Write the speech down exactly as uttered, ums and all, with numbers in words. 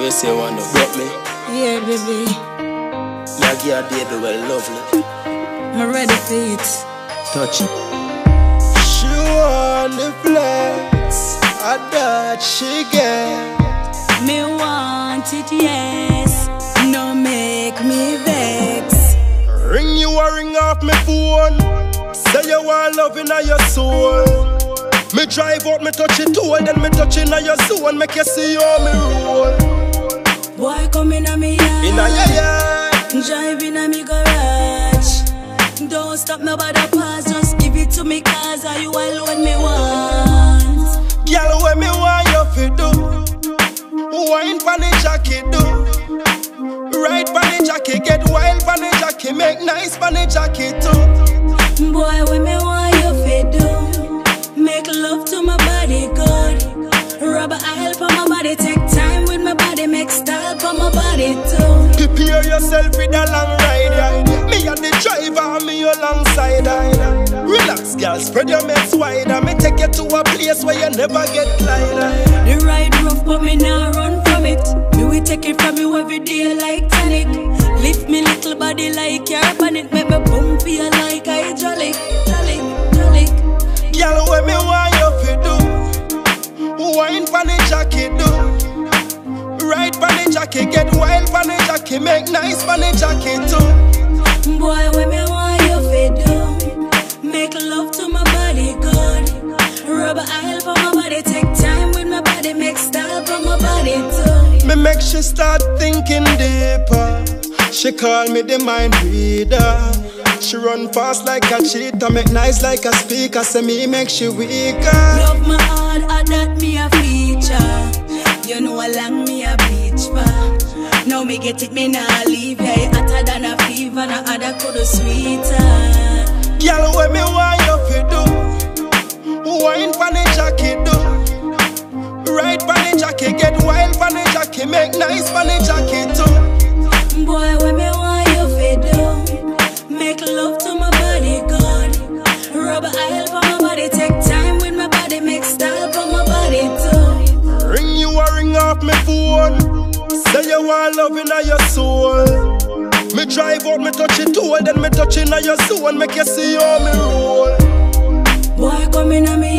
We say one to break me. Yeah, baby. Like your baby well lovely. I'm ready for it. Touch it. She wanna flex. I thought she get. Me want it, yes. No make me vex. Ring you a ring off me phone. Say you want love in your soul. Me drive out, me touch it too, and then me touch in your zone, make you see how me roll. Boy, come in a me yard, in a yard, drive in a me garage. Don't stop me by the pass, just give it to me, cause are you all when me want. Girl, when me want you fi do, wine pan the jacket do, ride pan the jacket, get wild pan the jacket, make nice pan the jacket too. Boy, when me want you fi do, make love to my body good. Rubber oil for my body. Take time with my body. Make style for my body too. Prepare yourself with a long ride, yeah. Me and the driver, me alongside, yeah. Relax, girl, spread your legs wider. Me take you to a place where you never get glider, yeah. The ride rough but me nah run from it. Me we take it from you every day like tonic. Lift me little body like caravan. It make me bump you like hydraulic. Girl, when me want you fi do, wine pan the jacket do, ride pan the jacket, get wild pan the jacket, make nice pan the jacket too. Boy, when me want you fi do, make love to my body good. Rubber oil for my body, take time with my body, make style for my body too. Me make she start thinking deeper. She call me the mind reader. She run fast like a cheetah, make nice like a speaker. Say me make she weaker. Love my heart, I that me a feature. You know I long me a beach bar. Now me get it, me nah leave here. Yeah, hotter than a fever, no other coulda sweeter. Girl, when me want you fi do, wine pan the jacket do, ride pan the jacket, get wild pan the jacket, make nice pan the jacket too. Boy, when me want you fi do, make love to my body good. Rubber oil for my body. Take time with my body. Make style for my body too. Ring you a ring off me phone. Say you want love in your soul. Me drive out, me touch it too, and then me touch in your soul, and make you see how me roll. Boy, come in a me.